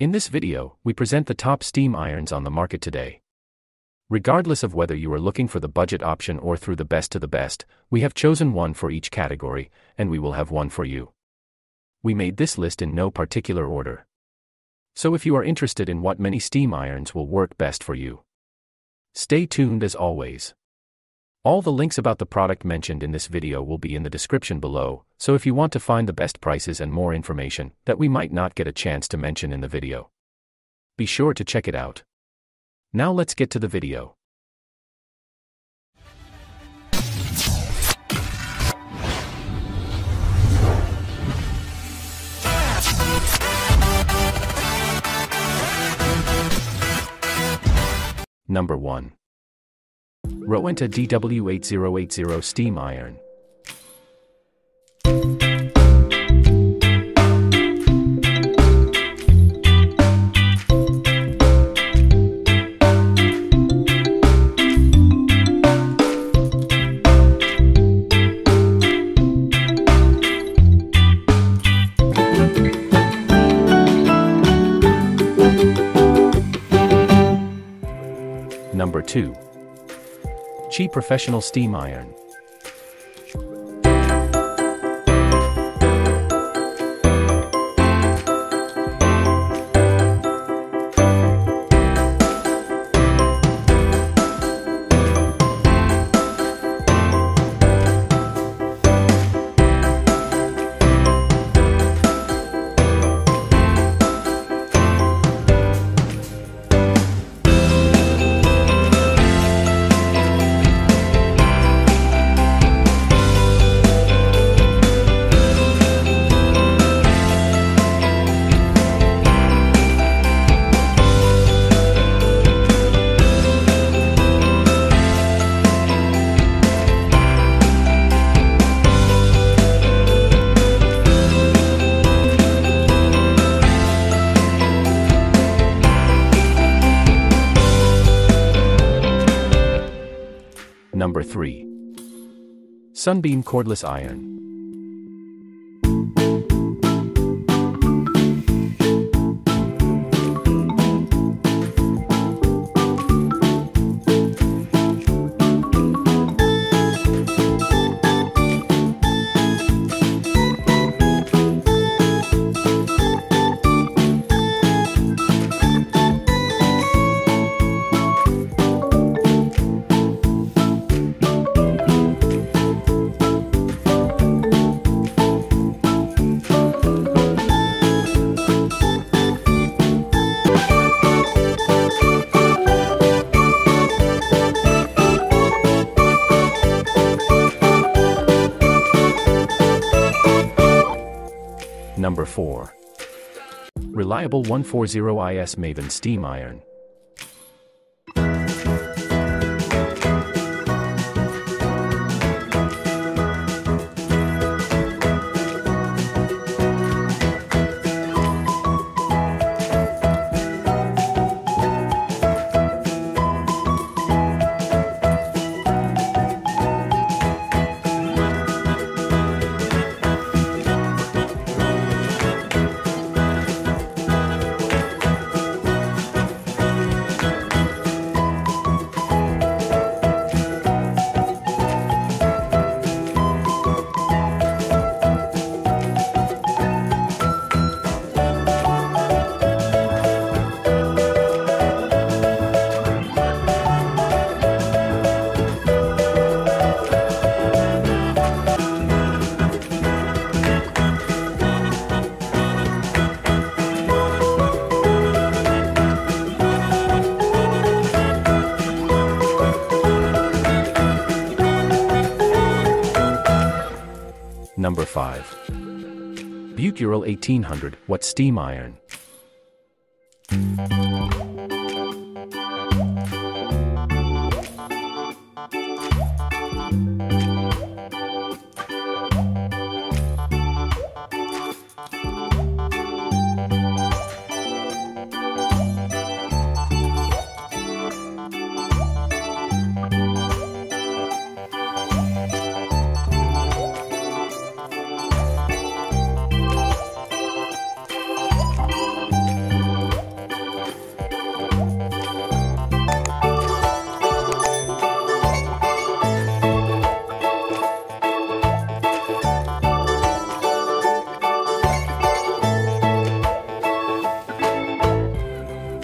In this video, we present the top steam irons on the market today. Regardless of whether you are looking for the budget option or through the best to the best, we have chosen one for each category, and we will have one for you. We made this list in no particular order. So if you are interested in what many steam irons will work best for you, stay tuned as always. All the links about the product mentioned in this video will be in the description below, so if you want to find the best prices and more information that we might not get a chance to mention in the video, be sure to check it out. Now let's get to the video. Number 1. Rowenta DW8080 Steam Iron. Number 2. Chi Professional Steam Iron. Number 3. Sunbeam Cordless Iron. Number 4. Reliable 160 IR Maven Steam Iron. Number 5. BEAUTURAL 1800 Watt Steam Iron.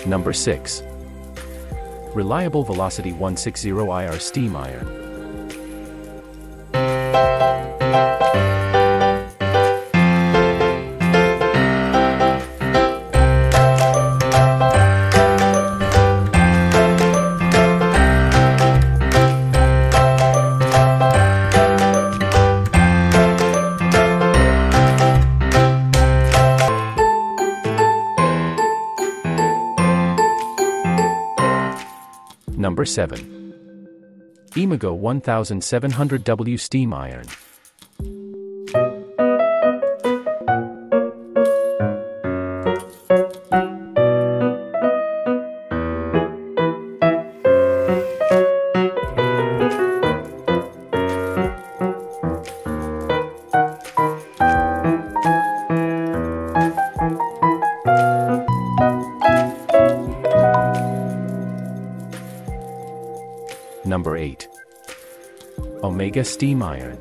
Number 6. Reliable Velocity 160 IR Steam Iron. Number 7. AEMEGO 1700W Steam Iron. Number 8. OMAIGA Steam Iron.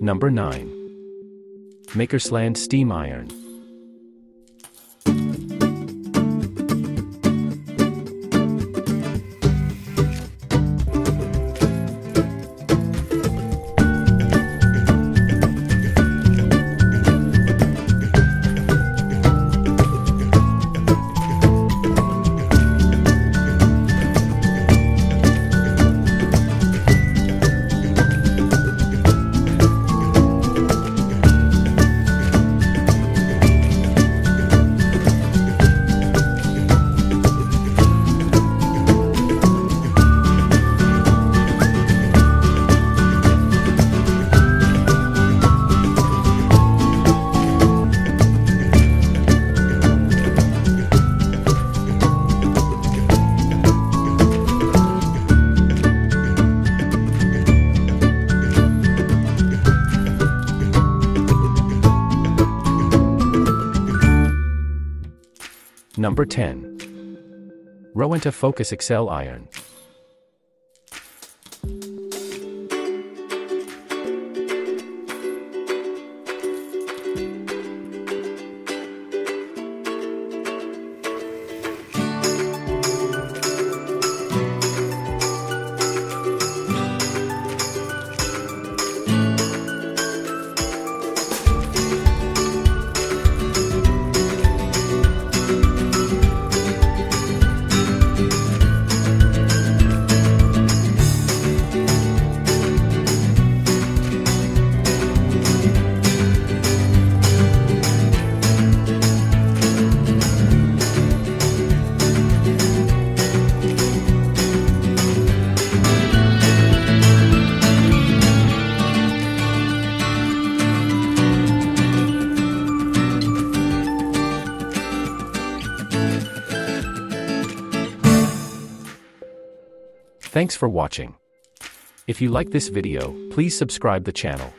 Number 9. MAKERSLAND Steam Iron. Number 10. Rowenta Focus Excel Iron. Thanks for watching. If you like this video, please subscribe the channel.